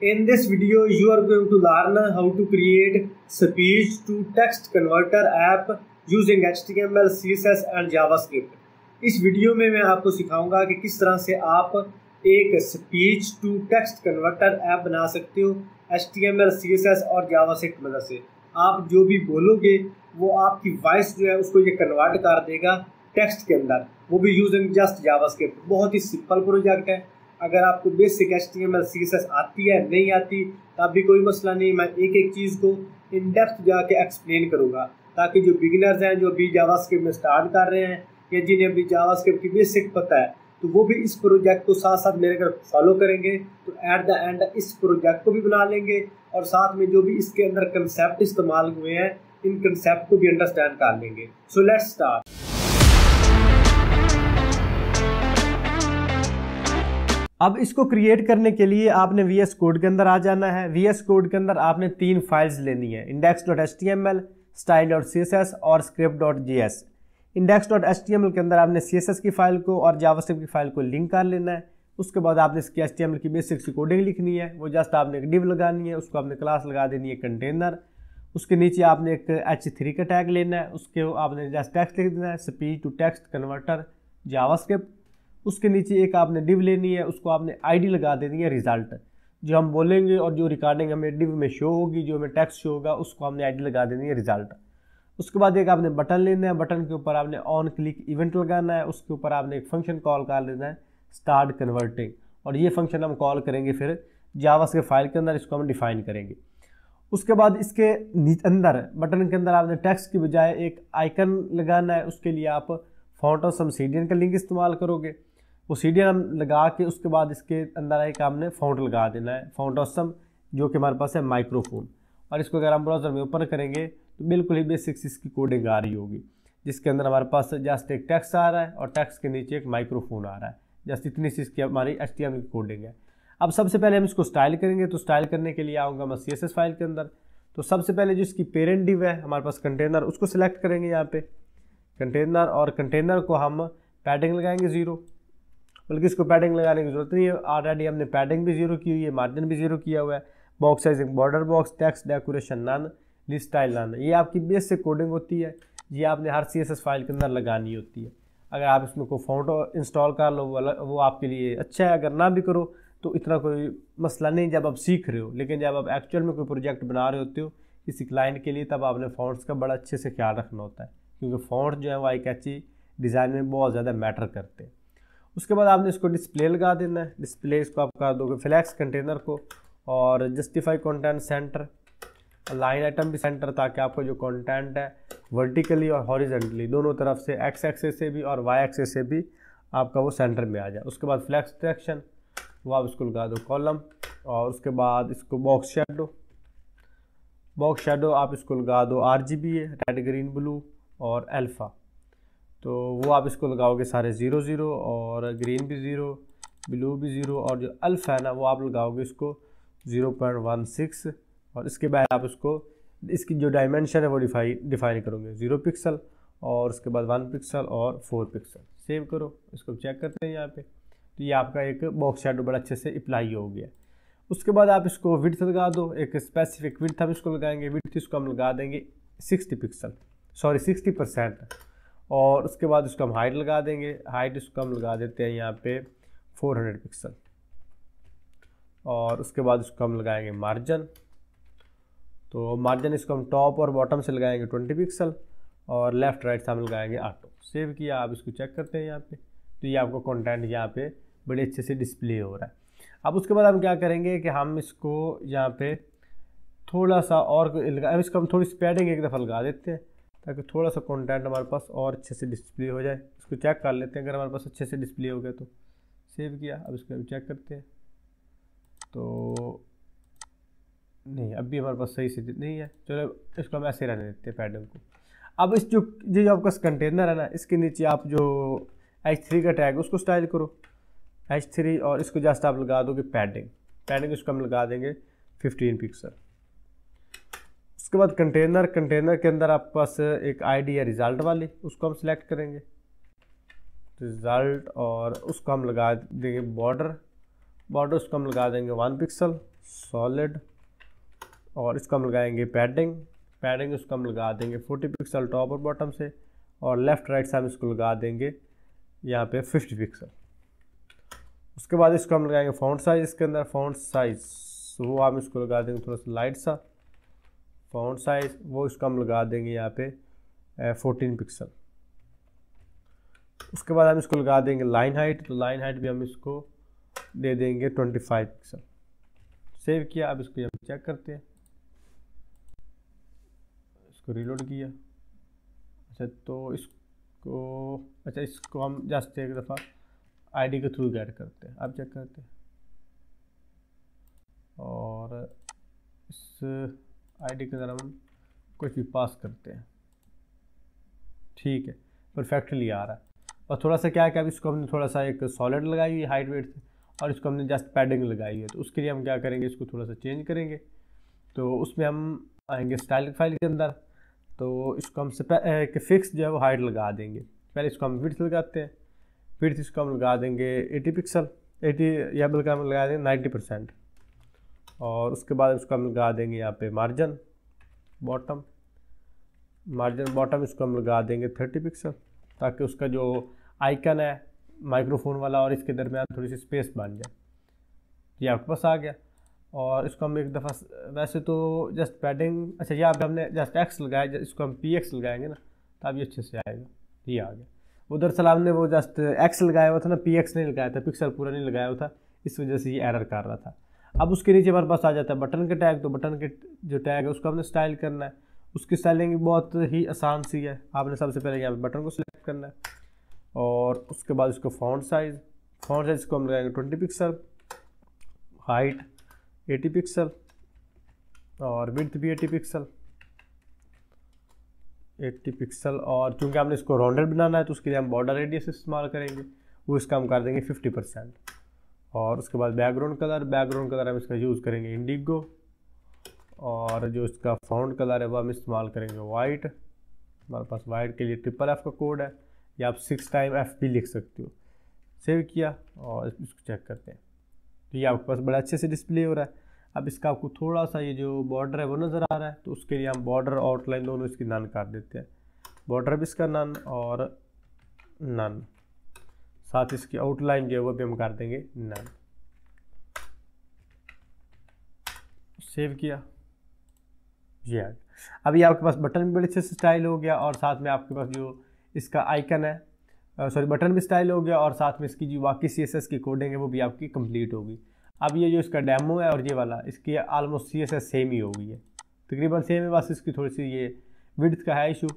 In this video, you are going to learn how to create speech to text converter app using HTML, CSS and JavaScript. इस video में मैं आपको सिखाऊंगा कि किस तरह से आप एक speech to text converter app बना सकते हो HTML, CSS और JavaScript मदद से। आप जो भी बोलोगे वो आपकी वॉइस जो है उसको ये कन्वर्ट कर देगा टेक्स्ट के अंदर, वो भी यूजिंग जस्ट JavaScript। बहुत ही सिंपल प्रोजेक्ट है। अगर आपको बेसिक HTML, CSS आती है, नहीं आती तब भी कोई मसला नहीं, मैं एक एक चीज़ को इन डेप्थ जाके एक्सप्लेन करूँगा ताकि जो बिगिनर्स हैं, जो अभी JavaScript में स्टार्ट कर रहे हैं या जिन्हें अभी JavaScript की बेसिक पता है, तो वो भी इस प्रोजेक्ट को साथ साथ मेरे अगर फॉलो करेंगे तो एट द एंड इस प्रोजेक्ट को भी बना लेंगे और साथ में जो भी इसके अंदर कंसेप्ट इस्तेमाल हुए हैं इन कंसेप्ट को भी अंडरस्टैंड कर लेंगे। So let's start. अब इसको क्रिएट करने के लिए आपने VS कोड के अंदर आ जाना है। VS कोड के अंदर आपने तीन फाइल्स लेनी है, index.html, style.css और script.js। index.html के अंदर आपने CSS की फाइल को और JavaScript की फाइल को लिंक कर लेना है। उसके बाद आपने इसकी HTML की बेसिक सी कोडिंग लिखनी है, वो जस्ट आपने एक डिव लगानी है, उसको आपने क्लास लगा देनी है कंटेनर। उसके नीचे आपने एक H3 का टैग लेना है, उसके आपने जस्ट टेक्स्ट लिख देना है, speech to text converter JavaScript। उसके नीचे एक आपने डिव लेनी है, उसको आपने आईडी लगा देनी है रिजल्ट। जो हम बोलेंगे और जो रिकॉर्डिंग हमें डिव में शो होगी, जो हमें टेक्स्ट शो होगा, उसको हमने आईडी लगा देनी है रिजल्ट। उसके बाद एक आपने बटन लेना है, बटन के ऊपर आपने ऑन क्लिक इवेंट लगाना है। उसके ऊपर आपने एक फंक्शन कॉल कर लेना है स्टार्ट कन्वर्टिंग, और ये फंक्शन हम कॉल करेंगे फिर जावास्क्रिप्ट फाइल के अंदर, इसको हम डिफाइन करेंगे। उसके बाद इसके अंदर बटन के अंदर आपने टेक्स्ट की बजाय एक आइकन लगाना है। उसके लिए आप फॉन्ट ऑसम सीडीएन का लिंक इस्तेमाल करोगे, वो सीडीएन हम लगा के उसके बाद इसके अंदर एक हमने फॉन्ट लगा देना है फॉन्ट ऑसम, जो कि हमारे पास है माइक्रोफोन। और इसको अगर हम ब्राउज़र में ओपन करेंगे तो बिल्कुल ही बेसिक्स इसकी कोडिंग आ रही होगी, जिसके अंदर हमारे पास जस्ट एक टेक्स्ट आ रहा है और टेक्स्ट के नीचे एक माइक्रोफोन आ रहा है। जस्ट इतनी सी इसकी हमारी HTML की कोडिंग है। अब सबसे पहले हम इसको स्टाइल करेंगे, तो स्टाइल करने के लिए आऊँगा मैं CSS फाइल के अंदर। तो सबसे पहले जो इसकी पेरेंट डिव है हमारे पास कंटेनर, उसको सिलेक्ट करेंगे यहाँ पर कंटेनर, और कंटेनर को हम पैडिंग लगाएंगे 0, बल्कि इसको पैडिंग लगाने की जरूरत नहीं है, ऑलरेडी हमने पैडिंग भी 0 की हुई है, मार्जिन भी 0 किया हुआ है। Box sizing border box, text decoration none, list style none. ये आपकी बेसिक कोडिंग होती है, ये आपने हर CSS फाइल के अंदर लगानी होती है। अगर आप इसमें को फॉन्ट इंस्टॉल कर लो वो आपके लिए अच्छा है, अगर ना भी करो तो इतना कोई मसला नहीं जब आप सीख रहे हो, लेकिन जब आप एक्चुअल में कोई प्रोजेक्ट बना रहे होते हो किसी क्लाइंट के लिए, तब आपने फॉन्ट्स का बड़ा अच्छे से ख्याल रखना होता है, क्योंकि फॉन्ट जो है वो एक अच्छी डिज़ाइन में बहुत ज़्यादा मैटर करते हैं। उसके बाद आपने इसको डिस्प्ले लगा देना है, डिस्प्ले इसको आप कर दोगे फ्लैक्स कंटेनर को, और justify content center, line item भी सेंटर, ताकि आपका जो कंटेंट है वर्टिकली और हॉरिजेंटली दोनों तरफ से एक्स एक्सेस से भी और वाई एक्सेस से भी आपका वो सेंटर में आ जाए। उसके बाद फ्लैक्स डिरेक्शन वो आप इसको लगा दो कॉलम, और उसके बाद इसको बॉक्स शेडो आप इसको लगा दो RGB है, रेड ग्रीन ब्लू और अल्फ़ा, तो वो आप इसको लगाओगे सारे 0 0, और ग्रीन भी 0 ब्लू भी 0, और जो अल्फ़ा है ना वो आप लगाओगे इसको 0.16, और इसके बाद आप उसको इसकी जो डायमेंशन है वो डिफाइन करोगे 0 पिक्सल, और उसके बाद 1 पिक्सल और 4 पिक्सल। सेव करो, इसको चेक करते हैं यहाँ पे, तो ये आपका एक बॉक्स शेडो बड़ा अच्छे से अप्लाई हो गया। उसके बाद आप इसको विड्थ लगा दो, एक स्पेसिफिक विड्थ हम इसको लगाएंगे, विड्थ इसको हम लगा देंगे 60%, और उसके बाद उसको हम हाइट लगा देंगे, हाइट इसको हम लगा देते हैं यहाँ पे 400 पिक्सल, और उसके बाद उसको हम लगाएंगे मार्जिन, तो मार्जिन इसको हम टॉप और बॉटम से लगाएंगे 20 पिक्सल, और लेफ़्ट राइट से हम लगाएंगे ऑटो। सेव किया, आप इसको चेक करते हैं यहाँ पे, तो ये आपको कंटेंट यहाँ पे बड़े अच्छे से डिस्प्ले हो रहा है। अब उसके बाद हम क्या करेंगे कि हम इसको यहाँ पे थोड़ा सा और लगा, अब इसको हम थोड़ी सी पैडिंग एक दफ़ा लगा देते हैं ताकि थोड़ा सा कंटेंट हमारे पास और अच्छे से डिस्प्ले हो जाए। इसको चेक कर लेते हैं, अगर हमारे पास अच्छे से डिस्प्ले हो गया तो सेव किया। अब इसको हम चेक करते हैं, तो नहीं अब भी हमारे पास सही से नहीं है, चलो इसको हम ऐसे रहने देते हैं पैडिंग को। अब इस जो आपका कंटेनर है ना, इसके नीचे आप जो H3 का टैग उसको स्टाइल करो H3, और इसको जस्ट आप लगा दोगे पैडिंग इसको हम लगा देंगे 15 पिक्सल। उसके बाद कंटेनर के अंदर आपके पास एक आईडी है रिज़ल्ट वाली, उसको हम सिलेक्ट करेंगे रिज़ल्ट, और उसको हम लगा देंगे बॉर्डर उसको हम लगा देंगे 1 पिक्सल सॉलिड और इसका हम लगाएंगे पैडिंग उसका हम लगा देंगे 40 पिक्सल टॉप और बॉटम से, और लेफ़्ट राइट से हम इसको लगा देंगे यहाँ पे 50 पिक्सल। उसके बाद इसको हम लगाएंगे फ़ॉन्ट साइज़, इसके अंदर फ़ॉन्ट साइज़ वो हम इसको लगा देंगे थोड़ा सा लाइट सा फ़ॉन्ट साइज़, वो इसका हम लगा देंगे यहाँ पे 14 पिक्सल। उसके बाद हम इसको लगा देंगे लाइन हाइट, तो लाइन हाइट भी हम इसको दे देंगे 25 पिक्सल। सेव किया, अब इसको हम चेक करते हैं, इसको रीलोड किया। अच्छा तो इसको हम जस्ट एक दफ़ा आईडी के थ्रू ऐड करते हैं, अब चेक करते हैं और इस आईडी के द्वारा हम कुछ भी पास करते हैं। ठीक है, परफेक्टली आ रहा है। और थोड़ा सा क्या है कि अब इसको हमने थोड़ा सा एक सॉलिड लगाई हुई हाइट वेट से और इसको हमने जस्ट पैडिंग लगाई है, तो उसके लिए हम क्या करेंगे इसको थोड़ा सा चेंज करेंगे। तो उसमें हम आएंगे स्टाइल फाइल के अंदर, तो इसको हम फिक्स जो है वो हाइट लगा देंगे। पहले इसको हम विड्थ लगाते हैं, विड्थ इसको हम लगा देंगे 80 पिक्सल 80 या बल्कि हम लगा देंगे 90%। और उसके बाद इसको हम लगा देंगे यहाँ पे मार्जिन बॉटम इसको हम लगा देंगे 30 पिक्सल, ताकि उसका जो आइकन है माइक्रोफोन वाला और इसके दरमियान थोड़ी सी स्पेस बन जाए। ये आपके पास आ गया। और इसको हम एक दफ़ा वैसे तो जस्ट पैडिंग, अच्छा यहाँ पे हमने जस्ट एक्स लगाया, इसको हम पी एक्स लगाएंगे ना, तब ये अच्छे से आएगा। ये आ गया। उधर सलाम ने वो जस्ट एक्स लगाया हुआ था ना, पी एक्स नहीं लगाया था, पिक्सल पूरा नहीं लगाया हुआ था, इस वजह से ये एरर कर रहा था। अब उसके नीचे हमारे पास आ जाता है बटन के टैग, तो बटन के जो टैग है उसको हमने स्टाइल करना है। उसकी स्टाइलिंग बहुत ही आसान सी है। आपने सबसे पहले यहाँ पे बटन को सिलेक्ट करना है और उसके बाद इसको फॉन्ट साइज़ को हम लगाएंगे 20 पिक्सल, हाइट 80 पिक्सल और विड्थ भी 80 पिक्सल। और चूंकि हमने इसको राउंडेड बनाना है तो उसके लिए हम बॉर्डर रेडियस इस्तेमाल करेंगे, वो इसका हम कर देंगे 50%। और उसके बाद बैकग्राउंड कलर हम इसका यूज़ करेंगे इंडिगो, और जो इसका फॉन्ट कलर है वो हम इस्तेमाल करेंगे वाइट। हमारे पास वाइट के लिए ट्रिपल F का कोड है, या आप 6 टाइम F भी लिख सकते हो। सेव किया और इसको चेक करते हैं, तो ये आपके पास बड़ा अच्छे से डिस्प्ले हो रहा है। अब इसका आपको थोड़ा सा ये जो बॉर्डर है वो नज़र आ रहा है, तो उसके लिए हम बॉर्डर आउटलाइन दोनों इसकी नन कर देते हैं, बॉर्डर भी इसका नन और नन, साथ इसकी आउटलाइन जो है वो भी हम कर देंगे नन। सेव किया, जी हाँ। अभी आपके पास बटन भी बड़े अच्छे से स्टाइल हो गया और साथ में आपके पास जो इसका आइकन है, सॉरी बटन भी स्टाइल हो गया और साथ में इसकी जो बाकी CSS की कोडिंग है वो भी आपकी कंप्लीट होगी। अब ये जो इसका डेमो है और ये वाला, इसकी आलमोस्ट CSS सेम ही हो गई है, तकरीबन सेम है, बस इसकी थोड़ी सी ये विड्थ का है इशू।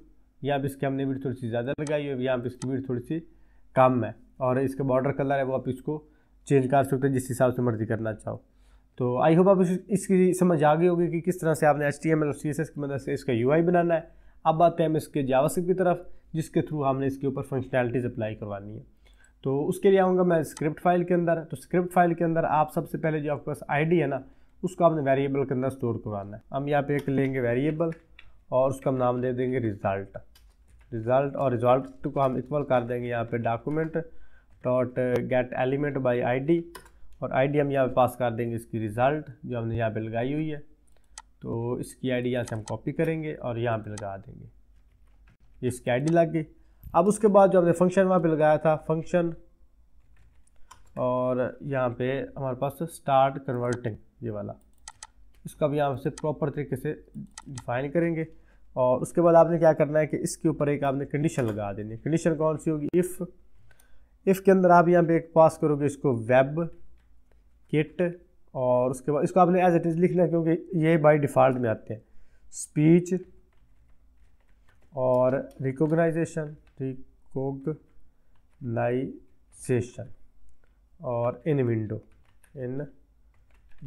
यहाँ पर इसकी हमने विड्थ थोड़ी सी ज़्यादा लगाई है, यहाँ पर इसकी विड्थ थोड़ी सी कम है, और इसका बॉर्डर कलर है वो आप इसको चेंज कर सकते हैं जिस हिसाब से मर्जी करना चाहो। तो आई होप आप इसकी समझ आ गई होगी कि किस तरह से आपने HTML और CSS की मदद से इसका UI बनाना है। अब आते हैं हम इसके जावास्क्रिप्ट की तरफ, जिसके थ्रू हमने इसके ऊपर फंक्शनैलिटीज़ अप्लाई करवानी है। तो उसके लिए आऊँगा मैं स्क्रिप्ट फाइल के अंदर। तो स्क्रिप्ट फाइल के अंदर आप सबसे पहले जो आपके पास ID है ना, उसको आपने वेरिएबल के अंदर स्टोर करवाना है। हम यहाँ पे एक लेंगे वेरिएबल और उसका हम नाम दे देंगे रिज़ल्ट, और रिज़ल्ट को हम इक्वल कर देंगे यहाँ पे document dot get element by ID, और ID हम यहाँ पे पास कर देंगे इसकी रिज़ल्ट जो हमने यहाँ पे लगाई हुई है। तो इसकी ID यहाँ से हम कॉपी करेंगे और यहाँ पे लगा देंगे, ये इसकी ID लग गई। अब उसके बाद जो हमने फंक्शन वहाँ पे लगाया था फंक्शन, और यहाँ पे हमारे पास स्टार्ट कन्वर्टिंग ये वाला, इसका भी यहाँ से प्रॉपर तरीके से डिफाइन करेंगे। और उसके बाद आपने क्या करना है कि इसके ऊपर एक आपने कंडीशन लगा देनी है। कंडीशन कौन सी होगी? इफ़ के अंदर आप यहाँ पे एक पास करोगे इसको WebKit, और उसके बाद इसको आपने एज इट इज़ लिखना है क्योंकि ये बाय डिफ़ॉल्ट में आते हैं। स्पीच और रिकॉग्नाइजेशन और इन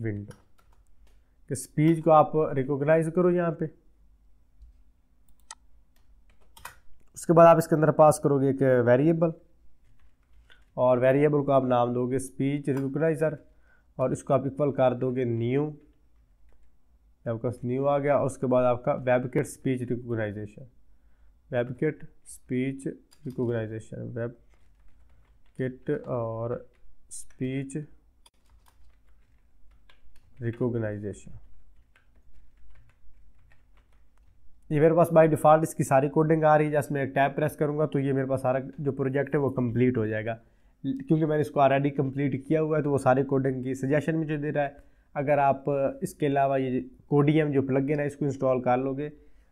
विंडो कि स्पीच को आप रिकॉग्नाइज करो यहाँ पे। उसके बाद आप इसके अंदर पास करोगे एक वेरिएबल, और वेरिएबल को आप नाम दोगे स्पीच रिकॉग्नाइजर, और इसको आप इक्वल कर दोगे न्यू, आपका न्यू आ गया। और उसके बाद आपका वेबकिट स्पीच रिकॉग्नाइजेशन रिकॉग्नाइजेशन। ये मेरे पास बाय डिफ़ॉल्ट इसकी सारी कोडिंग आ रही है। जैसे मैं एक टैब प्रेस करूँगा तो ये मेरे पास सारा जो प्रोजेक्ट है वो कंप्लीट हो जाएगा, क्योंकि मैंने इसको ऑलरेडी कंप्लीट किया हुआ है। तो वो सारी कोडिंग की सजेशन मुझे दे रहा है। अगर आप इसके अलावा ये कोडीएम जो प्लगइन है इसको इंस्टॉल कर लोगे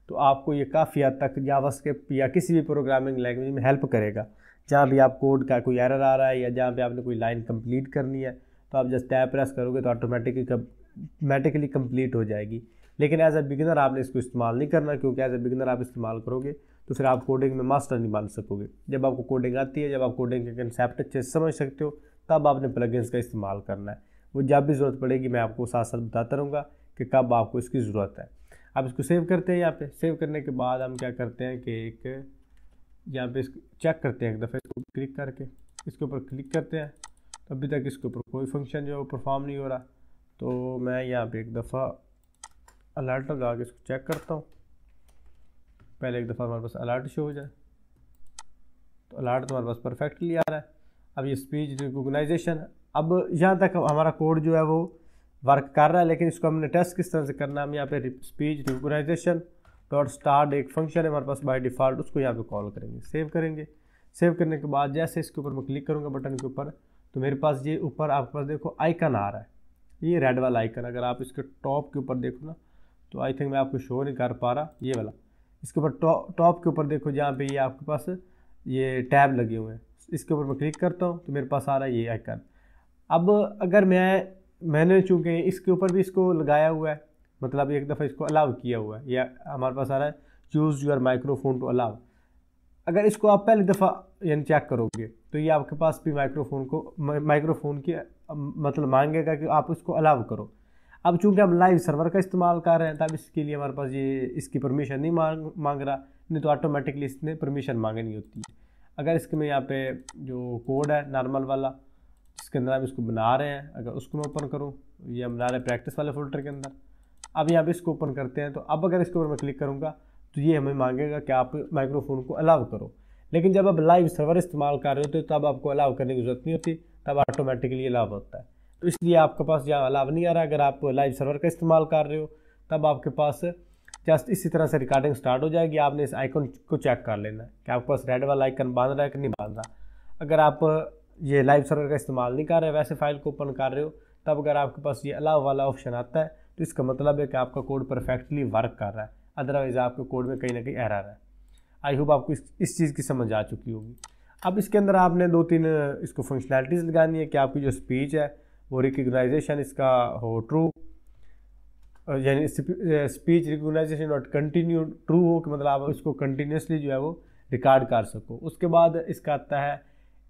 तो आपको ये काफ़ी हद तक जावास्क्रिप्ट या किसी भी प्रोग्रामिंग लैंग्वेज में हेल्प करेगा। जहाँ भी आप कोड का कोई एरर आ रहा है या जहाँ पे आपने कोई लाइन कंप्लीट करनी है तो आप जस्ट टैब प्रेस करोगे तो ऑटोमेटिकली कंप्लीट हो जाएगी। लेकिन एज अ बिगिनर आपने इसको इस्तेमाल नहीं करना, क्योंकि एज अ बिगिनर आप इस्तेमाल करोगे तो फिर आप कोडिंग में मास्टर नहीं बन सकोगे। जब आपको कोडिंग आती है, जब आप कोडिंग के कंसेप्ट अच्छे से समझ सकते हो, तब आपने प्लगइन्स का इस्तेमाल करना है। वो जब भी ज़रूरत पड़ेगी मैं आपको साथ साथ बताता रहूँगा कि कब आपको इसकी ज़रूरत है। आप इसको सेव करते हैं। यहाँ पे सेव करने के बाद हम क्या करते हैं कि एक यहाँ पे चेक करते हैं, एक दफ़े इसको क्लिक करके इसके ऊपर क्लिक करते हैं। अभी तक इसके ऊपर कोई फंक्शन जो है वो परफॉर्म नहीं हो रहा, तो मैं यहाँ पे एक दफ़ा अलर्ट लगा के इसको चेक करता हूँ। पहले एक दफ़ा हमारे पास अलर्ट शो हो जाए, तो अलर्ट तो हमारे पास परफेक्टली आ रहा है। अब ये स्पीच रिकॉग्नाइजेशन, अब यहाँ तक हमारा कोड जो है वो वर्क कर रहा है, लेकिन इसको हमने टेस्ट किस तरह से करना है। हम यहाँ पे स्पीच रिकॉग्नाइजेशन डॉट स्टार्ट एक फंक्शन है हमारे पास बाय डिफ़ॉल्ट, उसको यहाँ पे कॉल करेंगे, सेव करेंगे। सेव करने के बाद जैसे इसके ऊपर मैं क्लिक करूँगा बटन के ऊपर, तो मेरे पास ये ऊपर आपके पास देखो आइकन आ रहा है, ये रेड वाला आइकन। अगर आप इसके टॉप के ऊपर देखो ना, तो आई थिंक मैं आपको शो नहीं कर पा रहा, ये वाला। इसके ऊपर टॉप के ऊपर देखो जहाँ पे ये आपके पास ये टैब लगे हुए हैं, इसके ऊपर मैं क्लिक करता हूँ तो मेरे पास आ रहा है ये आइकन। अब अगर मैंने चूँकि इसके ऊपर भी इसको लगाया हुआ है, मतलब एक दफ़ा इसको अलाउ किया हुआ है, या हमारे पास आ रहा है use your microphone to allow. अगर इसको आप पहली दफ़ा यानी चेक करोगे तो ये आपके पास भी माइक्रोफोन की मतलब मांगेगा कि आप इसको अलाउ करो। अब चूँकि हम लाइव सर्वर का इस्तेमाल कर रहे हैं, तब इसके लिए हमारे पास ये इसकी परमिशन नहीं मांग रहा, नहीं तो ऑटोमेटिकली इसने परमिशन मांगनी होती है। अगर इसके में यहाँ पे जो कोड है नॉर्मल वाला जिसके अंदर हम इसको बना रहे हैं, अगर उसको मैं ओपन करूँ, ये हम बना रहे हैं प्रैक्टिस वाले फोल्डर के अंदर। अब यहाँ पर इसको ओपन करते हैं, तो अब अगर इसके ऊपर मैं क्लिक करूँगा तो ये हमें मांगेगा कि आप माइक्रोफोन को अलाउ करो। लेकिन जब आप लाइव सर्वर इस्तेमाल कर रहे होते हो तब आपको अलाउ करने की ज़रूरत नहीं होती, तब ऑटोमेटिकली अलाउ होता है। तो इसलिए आपके पास यहाँ अलाव नहीं आ रहा। अगर आप लाइव सर्वर का इस्तेमाल कर रहे हो तब आपके पास जस्ट इसी तरह से रिकॉर्डिंग स्टार्ट हो जाएगी। आपने इस आइकन को चेक कर लेना है कि आपके पास रेड वाला आइकन बांध रहा है कि नहीं बांध रहा। अगर आप ये लाइव सर्वर का इस्तेमाल नहीं कर रहे, वैसे फाइल को ओपन कर रहे हो, तब अगर आपके पास ये अलाव वाला ऑप्शन आता है तो इसका मतलब है कि आपका कोड परफेक्टली वर्क कर रहा है, अदरवाइज़ आपके कोड में कहीं ना कहीं एरर है। आई होप आपको इस चीज़ की समझ आ चुकी होगी। अब इसके अंदर आपने 2-3 इसको फंक्शनैलिटीज़ लगानी है कि आपकी जो स्पीच है वो रिकॉग्नाइजेशन इसका हो ट्रू, यानी speech recognition dot continue true हो, कि मतलब आप इसको कंटिन्यूसली जो है वो रिकॉर्ड कर सको। उसके बाद इसका आता है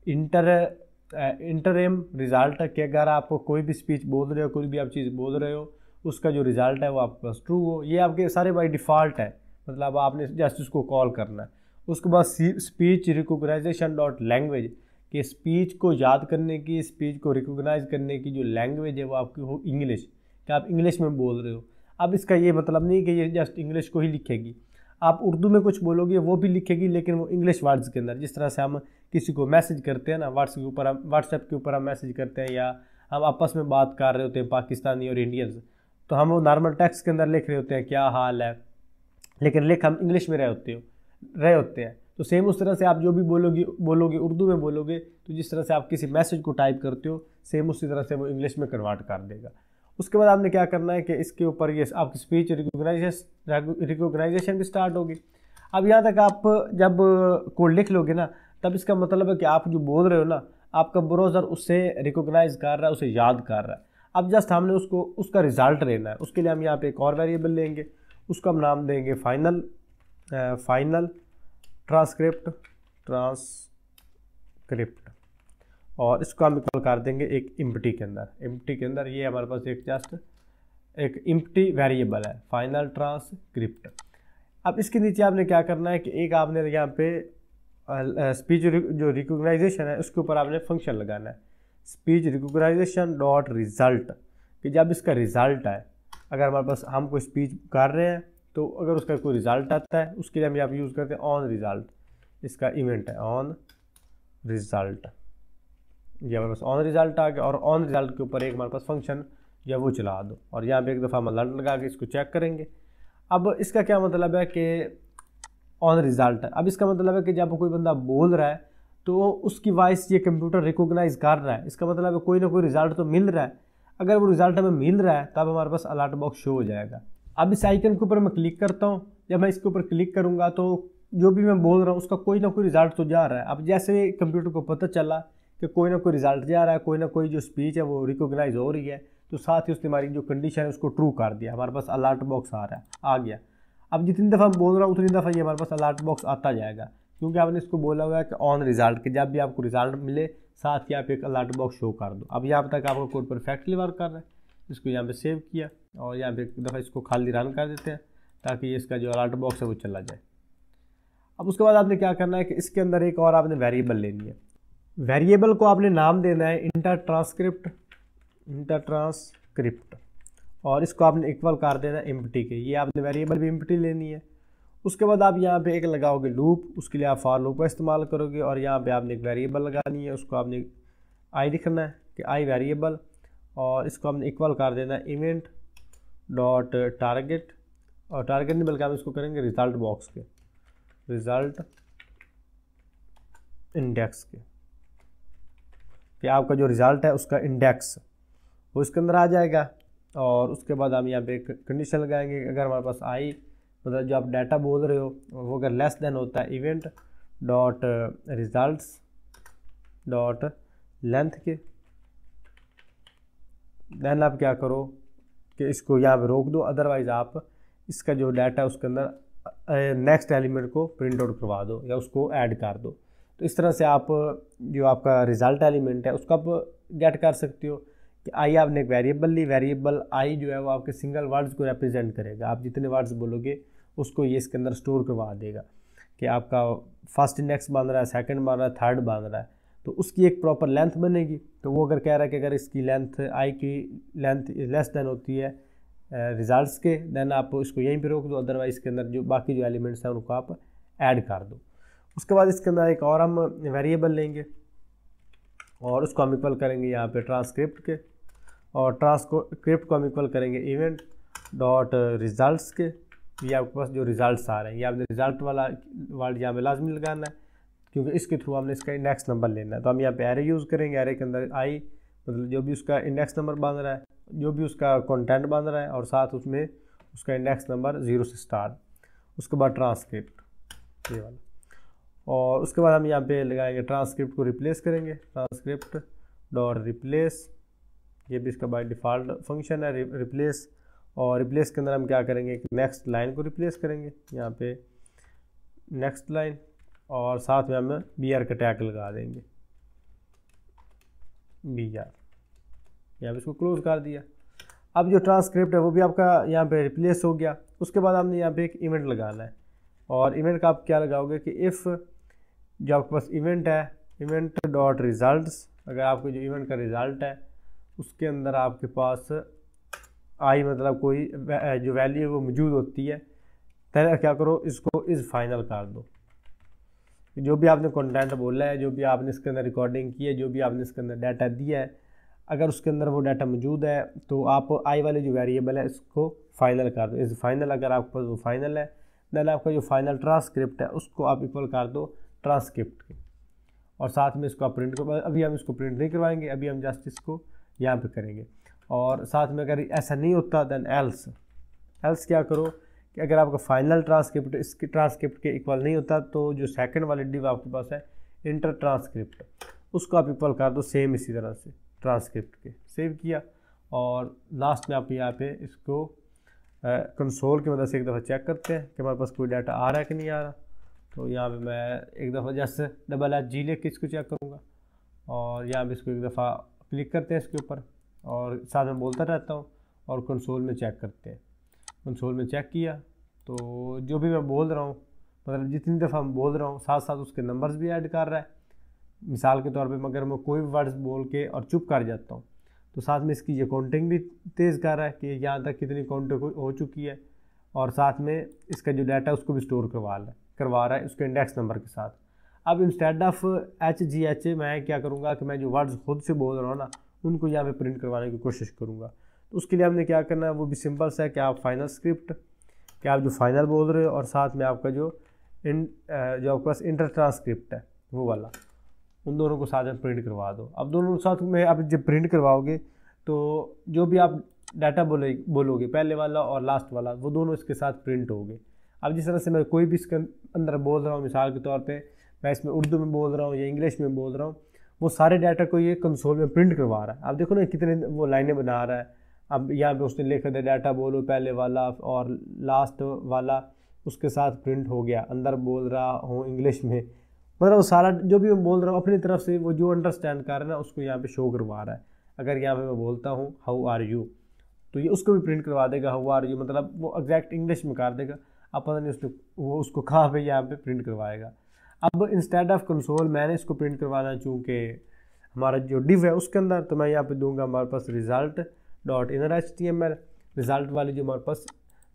इंटरम रिज़ल्ट, कि अगर आप कोई भी स्पीच बोल रहे हो, कोई भी आप चीज़ बोल रहे हो, उसका जो रिज़ल्ट है वो आपके पास ट्रू हो। ये आपके सारे बाई डिफ़ॉल्ट है, मतलब आपने जस्ट उसको कॉल करना है। उसके बाद स्पीच रिकॉग्नाइजेशन डॉट लैंग्वेज, कि स्पीच को याद करने की, स्पीच को रिकॉग्नाइज करने की जो लैंग्वेज है वो आपकी हो इंग्लिश, कि आप इंग्लिश में बोल रहे हो। अब इसका ये मतलब नहीं कि ये जस्ट इंग्लिश को ही लिखेगी, आप उर्दू में कुछ बोलोगे वो भी लिखेगी, लेकिन वो इंग्लिश वर्ड्स के अंदर। जिस तरह से हम किसी को मैसेज करते हैं ना, व्हाट्सएप के ऊपर हम मैसेज करते हैं, या हम आपस में बात कर रहे होते हैं पाकिस्तानी और इंडियंस, तो हम वो नॉर्मल टेक्स्ट के अंदर लिख रहे होते हैं क्या हाल है, लेकिन लिख हम इंग्लिश में रहे होते हैं। तो सेम उस तरह से आप जो भी बोलोगे उर्दू में बोलोगे, तो जिस तरह से आप किसी मैसेज को टाइप करते हो, सेम उसी तरह से वो इंग्लिश में कन्वर्ट कर देगा। उसके बाद आपने क्या करना है कि इसके ऊपर ये आपकी स्पीच रिकॉग्नाइजेशन भी स्टार्ट होगी। अब यहाँ तक आप जब कोड लिख लोगे ना, तब इसका मतलब है कि आप जो बोल रहे हो ना, आपका ब्राउज़र उससे रिकॉग्नाइज कर रहा है, उसे याद कर रहा है। अब जस्ट हमने उसका रिज़ल्ट लेना है। उसके लिए हम यहाँ पर एक और वेरिएबल लेंगे, उसको हम नाम देंगे फाइनल ट्रांसक्रिप्ट, और इसको हम इक्वल कर देंगे एक एम्प्टी के अंदर। ये हमारे पास एक जस्ट एक एम्प्टी वेरिएबल है फाइनल ट्रांसक्रिप्ट। अब इसके नीचे आपने क्या करना है कि एक आपने यहाँ पे स्पीच जो रिकॉग्नाइजेशन है उसके ऊपर आपने फंक्शन लगाना है स्पीच रिकॉग्नाइजेशन डॉट रिज़ल्ट, कि जब इसका रिज़ल्ट आए, अगर हमारे पास हम कोई स्पीच कर रहे हैं तो अगर उसका कोई रिज़ल्ट आता है, उसके लिए हम यहाँ पर यूज़ करते हैं ऑन रिज़ल्ट। इसका इवेंट है ऑन रिज़ल्ट, ये हमारे पास ऑन रिज़ल्ट आ गया, और ऑन रिज़ल्ट के ऊपर एक हमारे पास फंक्शन या वो चला दो। और यहाँ पे एक दफ़ा हम अलर्ट लगा के इसको चेक करेंगे। अब इसका क्या मतलब है कि ऑन रिज़ल्ट है। अब इसका मतलब है कि जब कोई बंदा बोल रहा है तो उसकी वॉइस ये कंप्यूटर रिकोगनाइज़ कर रहा है, इसका मतलब है कोई ना कोई रिज़ल्ट तो मिल रहा है। अगर वो रिज़ल्ट हमें मिल रहा है तब हमारे पास अलर्ट बॉक्स शो हो जाएगा। अब इस आइकन के ऊपर मैं क्लिक करता हूँ, जब मैं इसके ऊपर क्लिक करूँगा तो जो भी मैं बोल रहा हूँ उसका कोई ना कोई रिज़ल्ट तो जा रहा है। अब जैसे कंप्यूटर को पता चला कि कोई ना कोई रिज़ल्ट जा रहा है, कोई ना कोई जो स्पीच है वो रिकोगनाइज़ हो रही है, तो साथ ही उसने हमारी जो कंडीशन है उसको ट्रू कर दिया, हमारे पास अलर्ट बॉक्स आ रहा है, आ गया। अब जितनी दफ़ा हम बोल रहा हूँ उतनी दफ़ा ये हमारे पास अलर्ट बॉक्स आता जाएगा, क्योंकि आपने इसको बोला हुआ है कि ऑन रिज़ल्ट के जब भी आपको रिज़ल्ट मिले साथ ही आप एक अलर्ट बॉक्स शो कर दो। अब यहाँ तक आपका कोड परफेक्टली वर्क कर रहा है। इसको यहाँ पे सेव किया और यहाँ पे एक दफ़ा इसको खाली रन कर देते हैं ताकि इसका जो अलर्ट बॉक्स है वो चला जाए। अब उसके बाद आपने क्या करना है कि इसके अंदर एक और आपने वेरिएबल लेनी है। वेरिएबल को आपने नाम देना है इंटर ट्रांसक्रिप्ट और इसको आपने इक्वल कर देना है एम्प्टी के। ये आपने वेरिएबल भी एम्प्टी लेनी है। उसके बाद आप यहाँ पे एक लगाओगे लूप, उसके लिए आप फॉर लूप का इस्तेमाल करोगे और यहाँ पे आपने एक वेरिएबल लगानी है, उसको आपने आई लिखना है कि आई वेरिएबल, और इसको हमने इक्वल कर देना है इवेंट डॉट टारगेट, और टारगेट नहीं बल्कि हम इसको करेंगे रिज़ल्ट बॉक्स के, रिज़ल्ट इंडेक्स के, कि आपका जो रिज़ल्ट है उसका इंडेक्स वो इसके अंदर आ जाएगा। और उसके बाद हम यहाँ पे एक कंडीशन लगाएंगे, अगर हमारे पास आई मतलब जो आप डाटा बोल रहे हो वो अगर लेस देन होता है event dot result dot length के, दैन आप क्या करो कि इसको यहाँ पर रोक दो, अदरवाइज़ आप इसका जो डाटा है उसके अंदर नेक्स्ट एलिमेंट को प्रिंट आउट करवा दो या उसको ऐड कर दो। तो इस तरह से आप जो आपका रिज़ल्ट एलिमेंट है उसका आप गेट कर सकते हो कि आई आपने एक वेरिएबल ली, वेरिएबल आई जो है वो आपके सिंगल वर्ड्स को रिप्रेजेंट करेगा, आप जितने वर्ड्स बोलोगे उसको ये इसके अंदर स्टोर करवा देगा कि आपका फर्स्ट इंडेक्स बन रहा है, सेकेंड बन रहा है, थर्ड बन रहा है। तो उसकी एक प्रॉपर लेंथ बनेगी। तो वो अगर कह रहा है कि अगर इसकी लेंथ आई की लेंथ लेस देन होती है रिज़ल्ट्स के, दैन आप इसको यहीं पे रोक दो, अदरवाइज़ इसके अंदर जो बाकी जो एलिमेंट्स हैं उनको आप ऐड कर दो। उसके बाद इसके अंदर एक और हम वेरिएबल लेंगे और उसको हम इक्वल करेंगे यहाँ पे ट्रांसक्रिप्ट के, और ट्रांसक्रिप्ट को हम इक्वल करेंगे इवेंट डॉट रिज़ल्ट्स के। ये आपके पास जो रिज़ल्ट आ रहे हैं, ये आपने रिज़ल्ट वाला वर्ड यहाँ पर लाजमी लगाना है क्योंकि इसके थ्रू हमने इसका इंडेक्स नंबर लेना है। तो हम यहाँ पे एरे यूज़ करेंगे, एरे के अंदर आई मतलब जो भी उसका इंडेक्स नंबर बन रहा है, जो भी उसका कंटेंट बन रहा है, और साथ उसमें उसका इंडेक्स नंबर 0 से स्टार्ट। उसके बाद ट्रांसक्रिप्ट ये वाला, और उसके बाद हम यहाँ पे लगाएंगे ट्रांसक्रिप्ट को रिप्लेस करेंगे, ट्रांसक्रिप्ट डॉट रिप्लेस, ये भी इसका बाई डिफ़ॉल्ट फंक्शन है रिप्लेस। और रिप्लेस के अंदर हम क्या करेंगे कि नेक्स्ट लाइन को रिप्लेस करेंगे, यहाँ पे नेक्स्ट लाइन, और साथ में हम बीआर का टैग लगा देंगे बीआर। यहाँ पे इसको क्लोज कर दिया। अब जो ट्रांसक्रिप्ट है वो भी आपका यहाँ पे रिप्लेस हो गया। उसके बाद हमने यहाँ पे एक इवेंट लगाना है, और इवेंट का आप क्या लगाओगे कि इफ़ जो आपके पास इवेंट है इवेंट डॉट रिज़ल्ट्स, अगर आपके जो इवेंट का रिज़ल्ट है उसके अंदर आपके पास आई मतलब कोई जो वैल्यू है वो मौजूद होती है, तब क्या करो इसको इज़ फाइनल कर दो। जो भी आपने कंटेंट बोला है, जो भी आपने इसके अंदर रिकॉर्डिंग की है, जो भी आपने इसके अंदर डाटा दिया है, अगर उसके अंदर वो डाटा मौजूद है तो आप आई वाले जो वेरिएबल है इसको फाइनल कर दो इज़ फाइनल। अगर आपके पास वो फाइनल है दैन आपका जो फाइनल ट्रांसक्रिप्ट है उसको आप इक्वल कर दो ट्रांसक्रिप्ट के, और साथ में इसको आप प्रिंट करो। अभी हम इसको प्रिंट नहीं करवाएंगे, अभी हम जस्ट इसको यहाँ पर करेंगे। और साथ में अगर ऐसा नहीं होता दैन एल्स, एल्स क्या करो कि अगर आपका फाइनल ट्रांसक्रिप्ट इसके ट्रांसक्रिप्ट के इक्वल नहीं होता तो जो सेकंड वाली डिव आपके पास है इंटर ट्रांसक्रिप्ट उसको आप इक्वल कर दो सेम इसी तरह से ट्रांसक्रिप्ट के। सेव किया और लास्ट में आप यहाँ पे इसको कंसोल की मदद से एक दफ़ा चेक करते हैं कि हमारे पास कोई डाटा आ रहा है कि नहीं आ रहा। तो यहाँ पे मैं एक दफ़ा जैसे @g लिख के इसको चेक करूँगा, और यहाँ पर इसको एक दफ़ा क्लिक करते हैं इसके ऊपर और साथ में बोलता रहता हूँ और कंसोल में चेक करते हैं। कंसोल में चेक किया तो जो भी मैं बोल रहा हूँ मतलब जितनी दफ़ा हम बोल रहा हूँ साथ साथ उसके नंबर्स भी ऐड कर रहा है। मिसाल के तौर पे मगर मैं कोई वर्ड्स बोल के और चुप कर जाता हूँ तो साथ में इसकी ये काउंटिंग भी तेज़ कर रहा है कि यहाँ तक कितनी काउंट हो चुकी है, और साथ में इसका जो डाटा उसको भी स्टोर करवा रहा है उसके इंडेक्स नंबर के साथ। अब इंस्टेड ऑफ HGH मैं क्या करूँगा कि मैं जो वर्ड्स खुद से बोल रहा हूँ ना उनको यहाँ पर प्रिंट करवाने की कोशिश करूँगा। तो उसके लिए हमने क्या करना है वो भी सिंपल सा है कि आप फाइनल स्क्रिप्ट, क्या आप जो फाइनल बोल रहे हो और साथ में आपका जो आपके पास इंटर ट्रांसक्रिप्ट है वो वाला, उन दोनों को साथ में प्रिंट करवा दो। अब दोनों साथ में आप जब प्रिंट करवाओगे तो जो भी आप डाटा बोलोगे पहले वाला और लास्ट वाला वो दोनों इसके साथ प्रिंट होंगे। अब जिस तरह से मैं कोई भी इसके अंदर बोल रहा हूँ, मिसाल के तौर पे मैं इसमें उर्दू में बोल रहा हूँ या इंग्लिश में बोल रहा हूँ, वो सारे डाटा को ये कंसोल में प्रिंट करवा रहा है। आप देखो ना कितने वो लाइनें बना रहा है। अब यहाँ पे उसने लिखा था डाटा बोलो पहले वाला और लास्ट वाला, उसके साथ प्रिंट हो गया। अंदर बोल रहा हूँ इंग्लिश में, मतलब वो सारा जो भी मैं बोल रहा हूँ अपनी तरफ से वो जो अंडरस्टैंड कर रहा है ना उसको यहाँ पे शो करवा रहा है। अगर यहाँ पे मैं बोलता हूँ हाउ आर यू तो ये उसको भी प्रिंट करवा देगा हाउ आर यू, मतलब वो एग्जैक्ट इंग्लिश में कर देगा। अब पता नहीं उसको वो उसको कहाँ पे यहाँ पे प्रिंट करवाएगा। अब इंस्टेड ऑफ कंसोल मैंने इसको प्रिंट करवाना चूँकि हमारा जो डिव है उसके अंदर, तो मैं यहाँ पे दूंगा हमारे पास result dot inner HTML, result वाली जो हमारे पास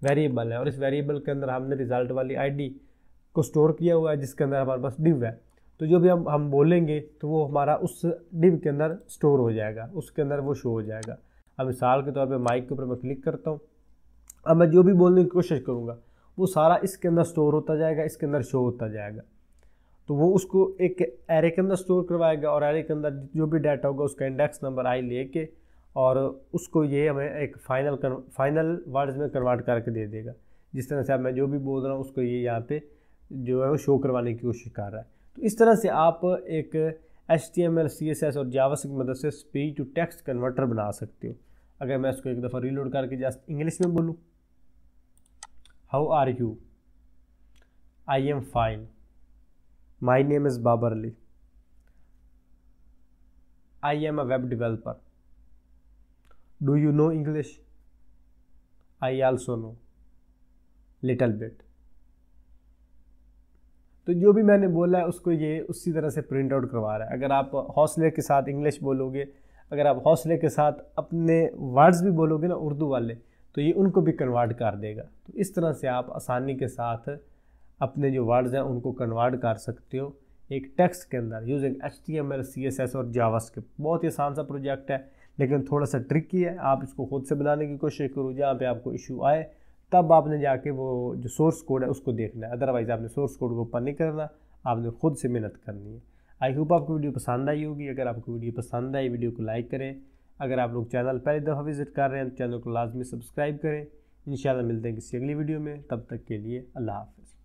वेरिएबल है और इस वेरिएबल के अंदर हमने रिज़ल्ट वाली ID को स्टोर किया हुआ है जिसके अंदर हमारे पास डिव है। तो जो भी हम बोलेंगे तो वो हमारा उस डिव के अंदर स्टोर हो जाएगा, उसके अंदर वो शो हो जाएगा। अब मिसाल के तौर पे माइक के ऊपर मैं क्लिक करता हूँ, अब मैं जो भी बोलने की कोशिश करूँगा वो सारा इसके अंदर स्टोर होता जाएगा, इसके अंदर शो होता जाएगा। तो वो उसको एक एरे के अंदर स्टोर करवाएगा और एरे के अंदर जो भी डाटा होगा उसका इंडेक्स नंबर आई लेके और उसको ये हमें एक फाइनल वर्ड्स में कन्वर्ट करके दे देगा। जिस तरह से अब मैं जो भी बोल रहा हूँ उसको ये यहाँ पे जो है वो शो करवाने की कोशिश कर रहा है। तो इस तरह से आप एक HTML, CSS और जावास्क्रिप्ट की मदद से स्पीच टू टेक्स्ट कन्वर्टर बना सकते हो। अगर मैं इसको एक दफ़ा रीलोड करके जस्ट इंग्लिश में बोलूँ how are you, I am fine, my name is Babar Ali, I am a web developer, do you know English, I also know little bit. तो जो भी मैंने बोला है उसको ये उसी तरह से प्रिंट आउट करवा रहा है। अगर आप हौसले के साथ इंग्लिश बोलोगे, अगर आप हौसले के साथ अपने वर्ड्स भी बोलोगे ना उर्दू वाले, तो ये उनको भी कन्वर्ट कर देगा। तो इस तरह से आप आसानी के साथ अपने जो वर्ड्स हैं उनको कन्वर्ट कर सकते हो एक टेक्स्ट के अंदर यूजिंग HTML, CSS और जावास्क्रिप्ट। बहुत ही आसान सा प्रोजेक्ट है लेकिन थोड़ा सा ट्रिकी है। आप इसको खुद से बनाने की कोशिश करो, जहाँ पे आपको इशू आए तब आपने जाके वो जो सोर्स कोड है उसको देखना है, अदरवाइज़ आपने सोर्स कोड को ओपन नहीं करना, आपने खुद से मेहनत करनी है। आई होप आपको वीडियो पसंद आई होगी। अगर आपको वीडियो पसंद आई वीडियो को लाइक करें। अगर आप लोग चैनल पहली दफ़ा विज़िट कर रहे हैं तो चैनल को लाजमी सब्सक्राइब करें। इंशाल्लाह मिलते हैं किसी अगली वीडियो में, तब तक के लिए अल्लाह हाफ़िज़।